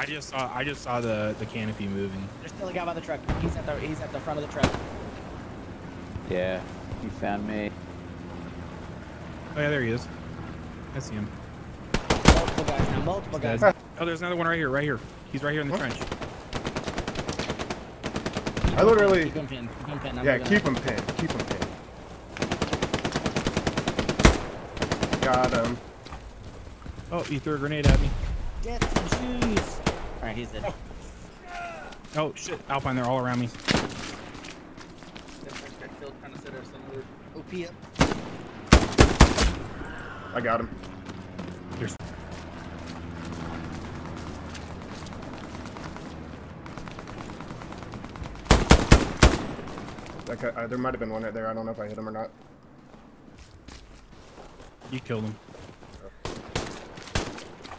I just saw the canopy moving. There's still a guy by the truck. He's at the front of the truck. Yeah, he found me. Oh yeah, there he is. I see him. Multiple guys now. Multiple guys. Oh, there's another one right here. Right here. He's right here in the trench. I literally. Keep him pinned. Yeah, keep him pinned. Keep him pinned. Got him. Oh, he threw a grenade at me. Get some shoes. All right, he's dead. Oh shit! Alpine, they're all around me. OP up. I got him. There's. Like, there might have been one right there. I don't know if I hit him or not. You killed him.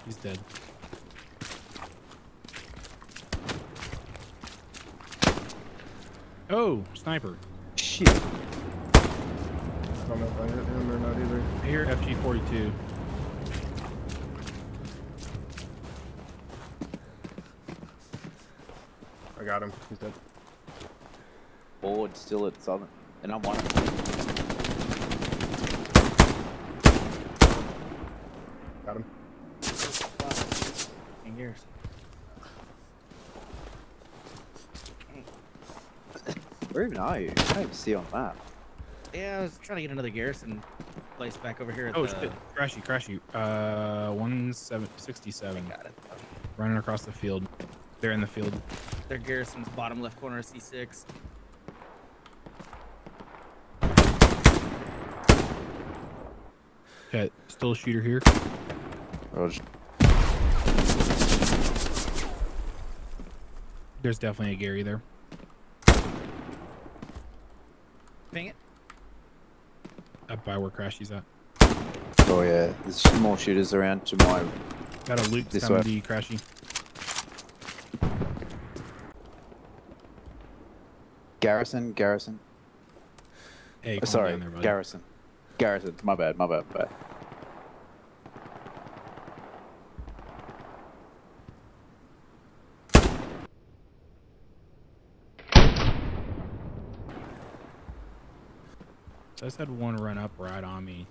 He's dead. Oh, sniper. Shit. I don't know if I hit him or not either. I hear FG-42. I got him. He's dead. Board still at Southern. And I'm on him. Got him. Years. Where even are you? I can't even see on the map. Yeah, I was trying to get another garrison place back over here. At oh, shit. Crashy. 167. Got it. Running across the field. They're in the field. Their garrison's bottom left corner of C6. Okay, still a shooter here. Oh, there's definitely a Gary there. Dang it. Up by where Crashy's at. Oh yeah, there's more shooters around to my... Got a loot this coming to you, Crashy. Garrison. Hey, oh, sorry, there, Garrison. Garrison, my bad. I just had one run up right on me.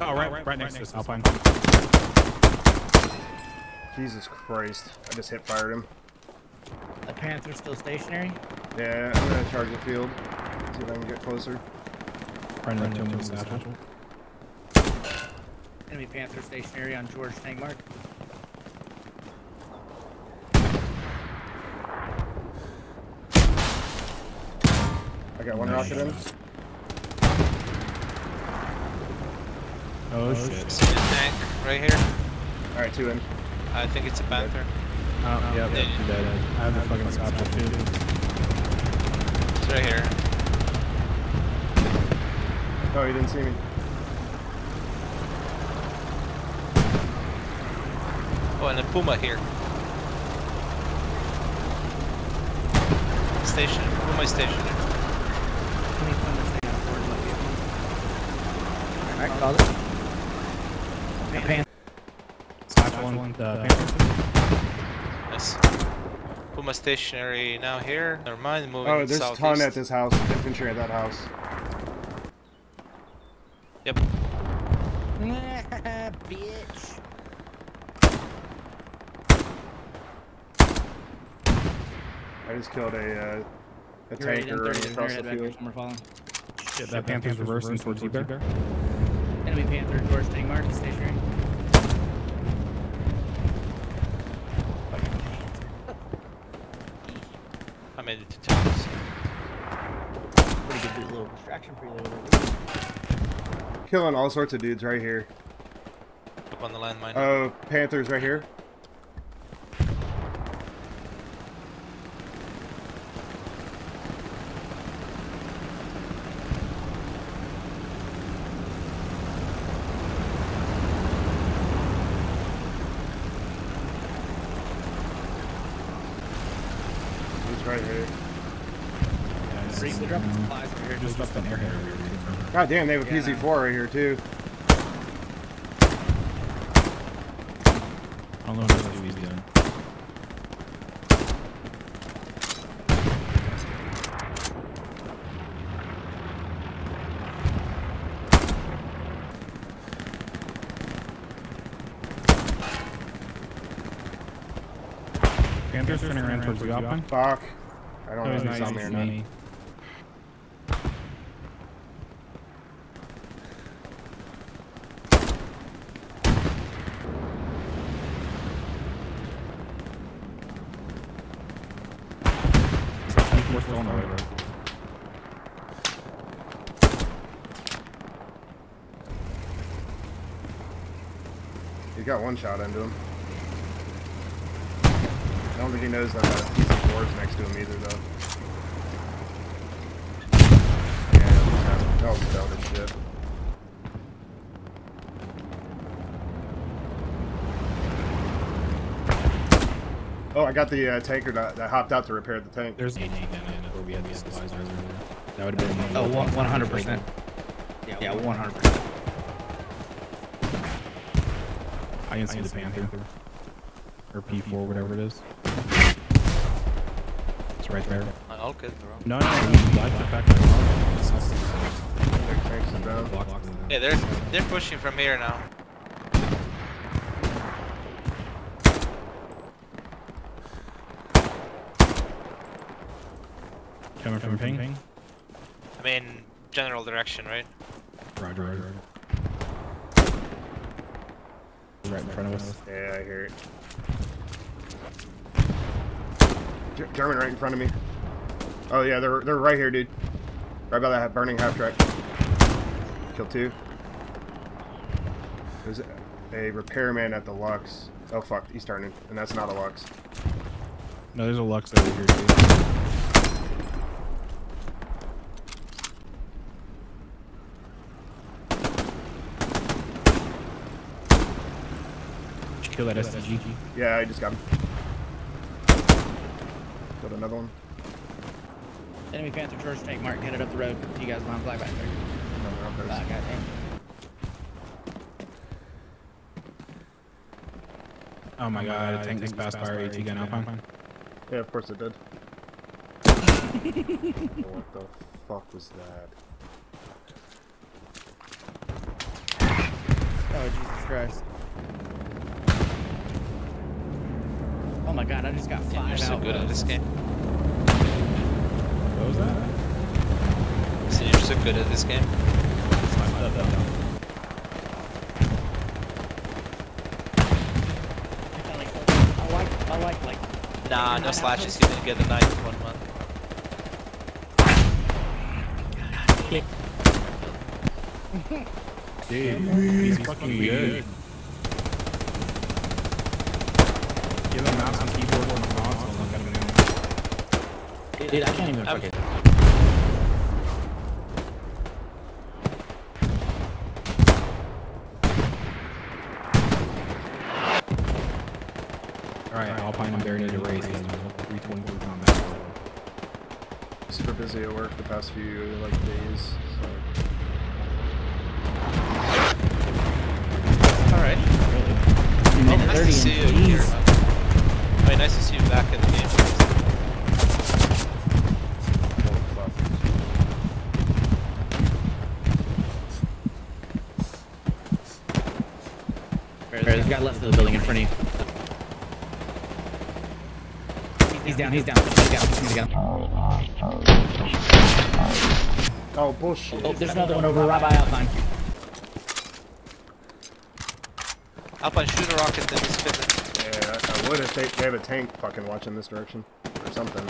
Oh, right next to us, Alpine. Jesus Christ, I just hip fired him. The Panther's still stationary? Yeah, I'm gonna charge the field. See if I can get closer. Right. Enemy Panther stationary on George Tank Mark. I got one rocket in. Oh shit. See the tank right here? Alright, two in. I think it's a Panther. Oh, yeah, I have the fucking scout too. It's right here. Oh, you didn't see me. Oh, and a Puma here. Station, Puma station. Alright, call it. Panther. Yes. Puma stationary now here. Never mind, moving southeast. Oh, there's a ton at this house. Infantry at that house. Yep. Bitch. I just killed a tanker running across the field. Shit, that Panther's reversing towards you there. Enemy Panther, George Tank Mark, stationary. I made it to towns. Pretty good little distraction for you there. Killing all sorts of dudes right here. Up on the landmine. Oh, Panther's right here. They dropped supplies over here. Just dropped them here. God damn, they have a PZ4 right here too. I don't know what that dude's doing. Panther's turning around towards the open. Fuck. I don't know if he's on there or not. He got one shot into him. I don't think he knows that PZ4's next to him either, though. Yeah, that was dumb as shit. Oh, I got the tanker that hopped out to repair the tank. There's an AT gun where we had the supplies right there. That would have been. Oh, 100%. Yeah, 100%. I can see the Panther. Or P4, whatever it is. It's right there. I'll get the wrong. No, yeah, they're pushing from here now. Coming from ping? I mean, general direction, right? Roger. Right in front of us. Yeah, I hear it. German right in front of me. Oh yeah, they're right here, dude. Right by that burning half track. Killed two. There's a repairman at the Lux. Oh fuck, he's turning, and that's not a Lux. No, there's a Lux over here too. Did you kill that SSG? Yeah, I just got him. Got another one. Enemy Panther George tank mark headed up the road. Do you guys mind fly back there? No, we're up there. Goddamn. Oh my god, I think this passed by our AT gun alpine. Yeah, of course it did. What the fuck was that? Oh Jesus Christ. Oh my god, I just got 5 out. You're so good at this game. What was that? I said you're so good at this game. I like Nah, no slashes, he's gonna get the knife in 1 month. Dude, he's fucking good. Give him mouse and keyboard and the console and look at him in. Dude, I can't even fucking. Alright, Alpine and Baron need to race. 321 combat. Super busy at work the past few days. So. Alright. Really? Oh, nice to see you here. Nice to see you back in the game. Alright, there's a guy left of the building in front of you. He's down. Oh, bullshit. Oh, there's another one over right by Alpine. Alpine, shoot a rocket, then just fit it. Yeah, I would if they have a tank fucking watching this direction or something.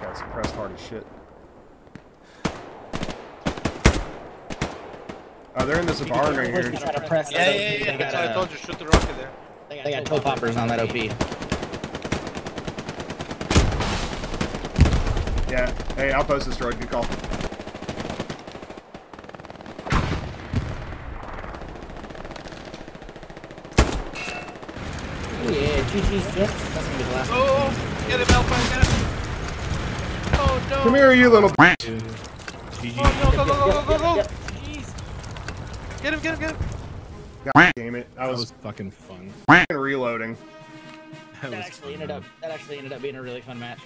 Got suppressed hard as shit. Oh, they're in this bar right here. Yeah. That's why I told you, shoot the rocket there. They got toe poppers on that OP. Yeah, hey, outpost destroyed. Good call. Yeah, GG's, yep. That's gonna be the last one. Get him, Alpine, get him! Oh, no. Come here, you little bitch. GG. Oh, no, go. Jeez. Get him. God damn it. That was fucking fun. Reloading. That actually ended up being a really fun match.